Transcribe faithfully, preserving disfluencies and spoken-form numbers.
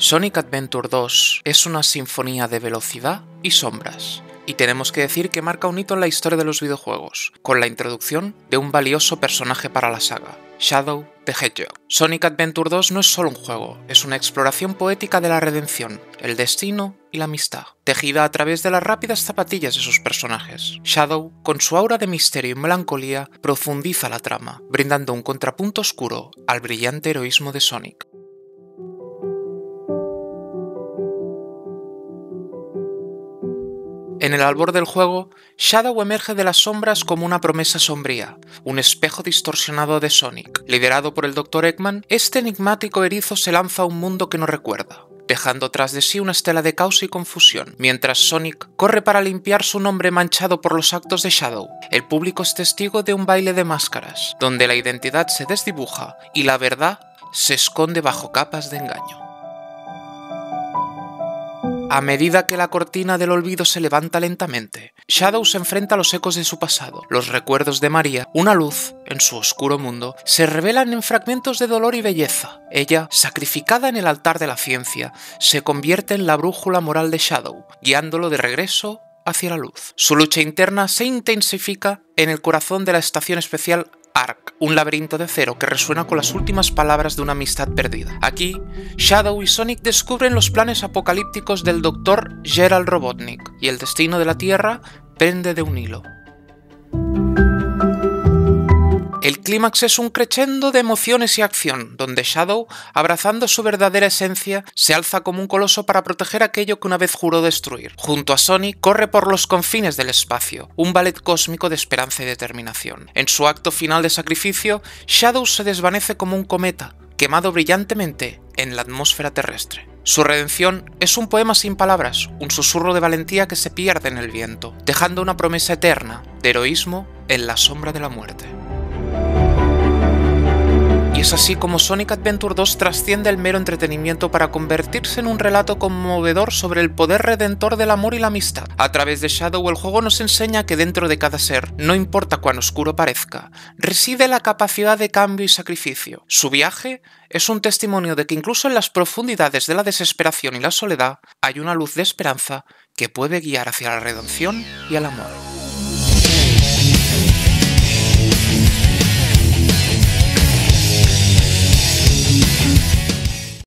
Sonic Adventure dos es una sinfonía de velocidad y sombras, y tenemos que decir que marca un hito en la historia de los videojuegos, con la introducción de un valioso personaje para la saga, Shadow the Hedgehog. Sonic Adventure dos no es solo un juego, es una exploración poética de la redención, el destino y la amistad, tejida a través de las rápidas zapatillas de sus personajes. Shadow, con su aura de misterio y melancolía, profundiza la trama, brindando un contrapunto oscuro al brillante heroísmo de Sonic. En el albor del juego, Shadow emerge de las sombras como una promesa sombría, un espejo distorsionado de Sonic. Liderado por el doctor Eggman, este enigmático erizo se lanza a un mundo que no recuerda, dejando tras de sí una estela de caos y confusión. Mientras Sonic corre para limpiar su nombre manchado por los actos de Shadow, el público es testigo de un baile de máscaras, donde la identidad se desdibuja y la verdad se esconde bajo capas de engaño. A medida que la cortina del olvido se levanta lentamente, Shadow se enfrenta a los ecos de su pasado. Los recuerdos de María, una luz en su oscuro mundo, se revelan en fragmentos de dolor y belleza. Ella, sacrificada en el altar de la ciencia, se convierte en la brújula moral de Shadow, guiándolo de regreso hacia la luz. Su lucha interna se intensifica en el corazón de la estación especial ARK, un laberinto de acero que resuena con las últimas palabras de una amistad perdida. Aquí, Shadow y Sonic descubren los planes apocalípticos del doctor Gerald Robotnik, y el destino de la Tierra pende de un hilo. El clímax es un crescendo de emociones y acción, donde Shadow, abrazando su verdadera esencia, se alza como un coloso para proteger aquello que una vez juró destruir. Junto a Sonic, corre por los confines del espacio, un ballet cósmico de esperanza y determinación. En su acto final de sacrificio, Shadow se desvanece como un cometa, quemado brillantemente en la atmósfera terrestre. Su redención es un poema sin palabras, un susurro de valentía que se pierde en el viento, dejando una promesa eterna de heroísmo en la sombra de la muerte. Y es así como Sonic Adventure dos trasciende el mero entretenimiento para convertirse en un relato conmovedor sobre el poder redentor del amor y la amistad. A través de Shadow, el juego nos enseña que dentro de cada ser, no importa cuán oscuro parezca, reside la capacidad de cambio y sacrificio. Su viaje es un testimonio de que incluso en las profundidades de la desesperación y la soledad, hay una luz de esperanza que puede guiar hacia la redención y el amor.